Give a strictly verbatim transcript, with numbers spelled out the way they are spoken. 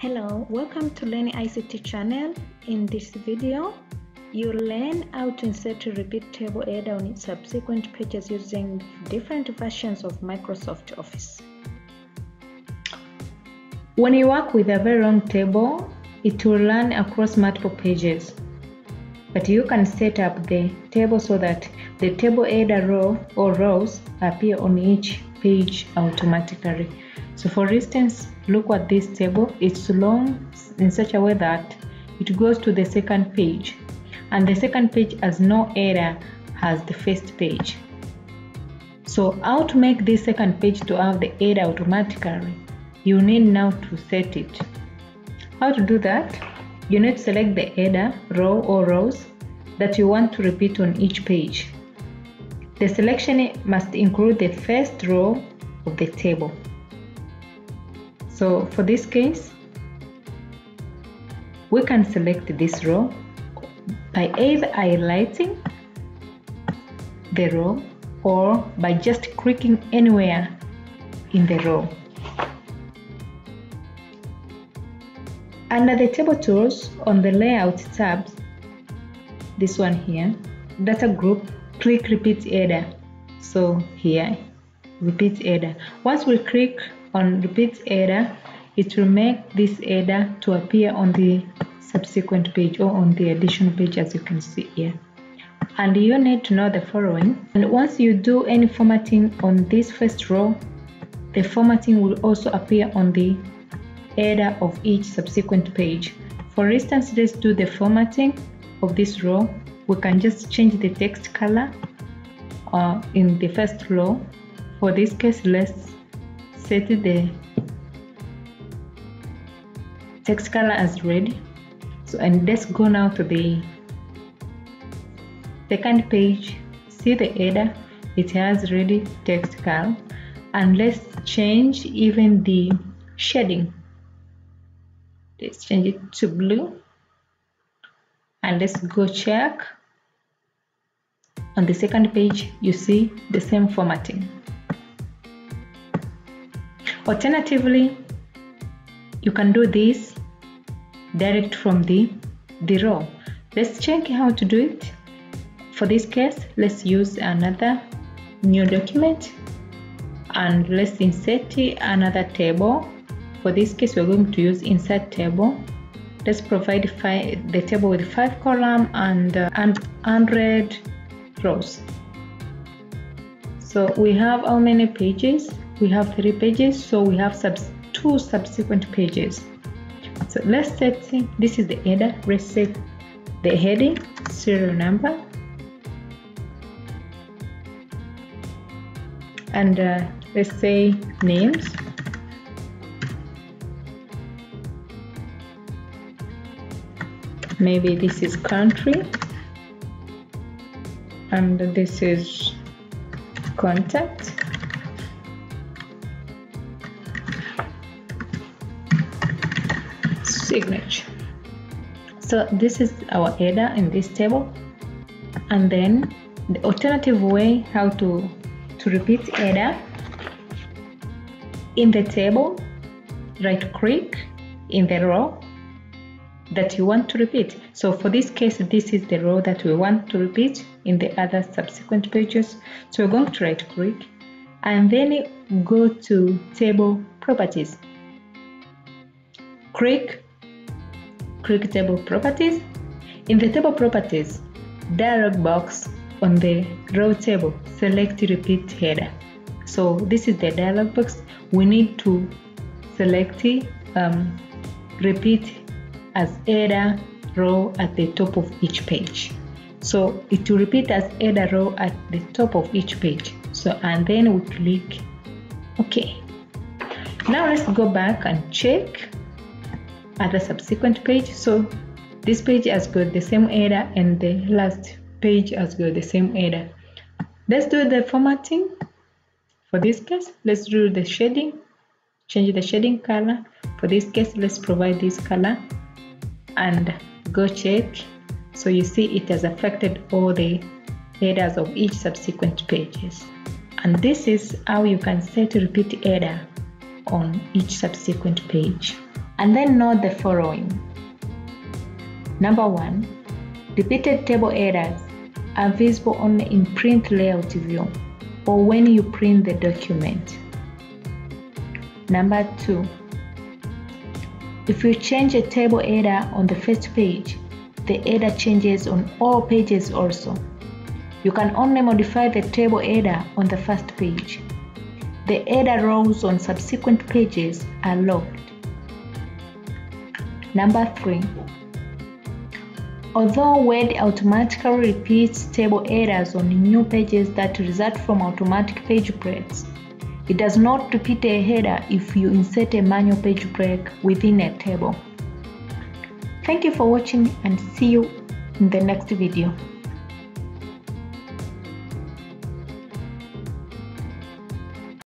Hello, welcome to Learning I C T channel. In this video, you'll learn how to insert a repeat table header on its subsequent pages using different versions of Microsoft Office. When you work with a very long table, it will run across multiple pages. But you can set up the table so that the table header row or rows appear on each page automatically. So for instance, look at this table. It's long in such a way that it goes to the second page, and the second page has no header as the first page. So how to make this second page to have the header automatically? You need now to set it. How to do that? You need to select the header row or rows that you want to repeat on each page. The selection must include the first row of the table. So for this case, we can select this row by either highlighting the row or by just clicking anywhere in the row. Under the table tools, on the layout tabs, this one here, data group, click repeat header. So here, repeat header. Once we click on repeat header, it will make this header to appear on the subsequent page or on the additional page, as you can see here. And you need to know the following. And once you do any formatting on this first row, the formatting will also appear on the header of each subsequent page. For instance, let's do the formatting of this row. We can just change the text color uh, in the first row. For this case, let's set the text color as red. So, and let's go now to the second page. See the header, it has red text color, and let's change even the shading. Let's change it to blue, and let's go check. On the second page, you see the same formatting. Alternatively, you can do this direct from the, the row. Let's check how to do it. For this case, let's use another new document and let's insert another table. For this case, we're going to use insert table. Let's provide five, the table with five columns and, uh, and one hundred rows. So we have how many pages? We have three pages, so we have subs two subsequent pages. So let's set, this is the header, let's set the heading, serial number, and uh, let's say names, maybe this is country, and this is contact. Signature. So this is our header in this table. And then the alternative way how to, to repeat header in the table, right click in the row that you want to repeat. So for this case, this is the row that we want to repeat in the other subsequent pages. So we're going to right click and then go to table properties. Click Click table properties. In the table properties dialog box on the row table, select repeat header. So this is the dialog box. We need to select um, repeat as header row at the top of each page. So it will repeat as header row at the top of each page. So and then we click OK. Now let's go back and check at the subsequent page. So this page has got the same header and the last page has got the same header. Let's do the formatting. For this case, let's do the shading, change the shading color. For this case, let's provide this color and go check. So you see it has affected all the headers of each subsequent pages. And this is how you can set a repeat header on each subsequent page. and then note the following. Number one, repeated table errors are visible only in print layout view or when you print the document. Number two, if you change a table header on the first page, the header changes on all pages also. You can only modify the table header on the first page. The header rows on subsequent pages are locked. Number three. Although Word automatically repeats table headers on new pages that result from automatic page breaks, it does not repeat a header if you insert a manual page break within a table. Thank you for watching and see you in the next video.